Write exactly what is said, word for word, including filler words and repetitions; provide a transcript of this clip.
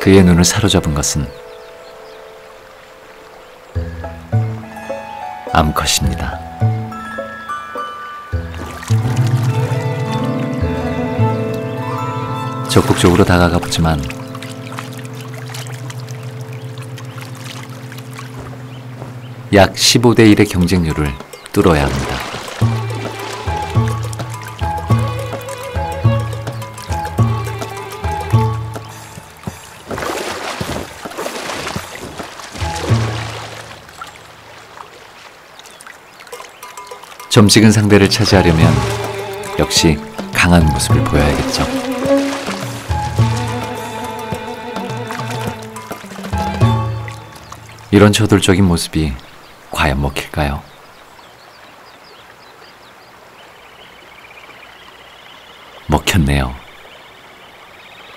그의 눈을 사로잡은 것은 암컷입니다. 적극적으로 다가가 보지만 약 십오 대 일의 경쟁률을 뚫어야 합니다. 점찍은 상대를 차지하려면 역시 강한 모습을 보여야겠죠. 이런 저돌적인 모습이 과연 먹힐까요? 먹혔네요.